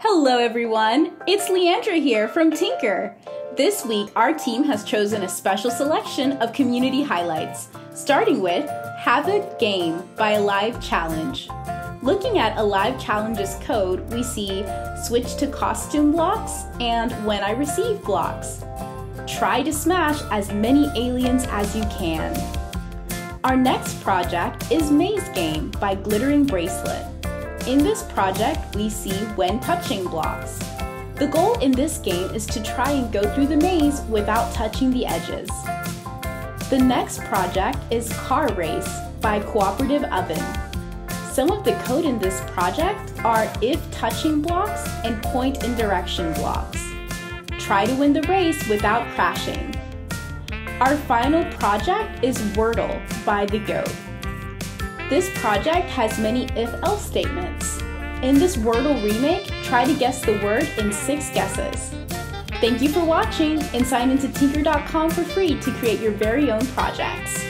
Hello everyone, it's Leandra here from Tynker. This week our team has chosen a special selection of community highlights, starting with Havoc Game by Alive Challenge. Looking at Alive Challenge's code, we see switch to costume blocks and when I receive blocks. Try to smash as many aliens as you can. Our next project is Maze Game by Glittering Bracelet. In this project, we see when touching blocks. The goal in this game is to try and go through the maze without touching the edges. The next project is Car Race by Cooperative Oven. Some of the code in this project are if touching blocks and point in direction blocks. Try to win the race without crashing. Our final project is Wordle by The Goat. This project has many if-else statements. In this Wordle remake, try to guess the word in 6 guesses. Thank you for watching and sign into Tynker.com for free to create your very own projects.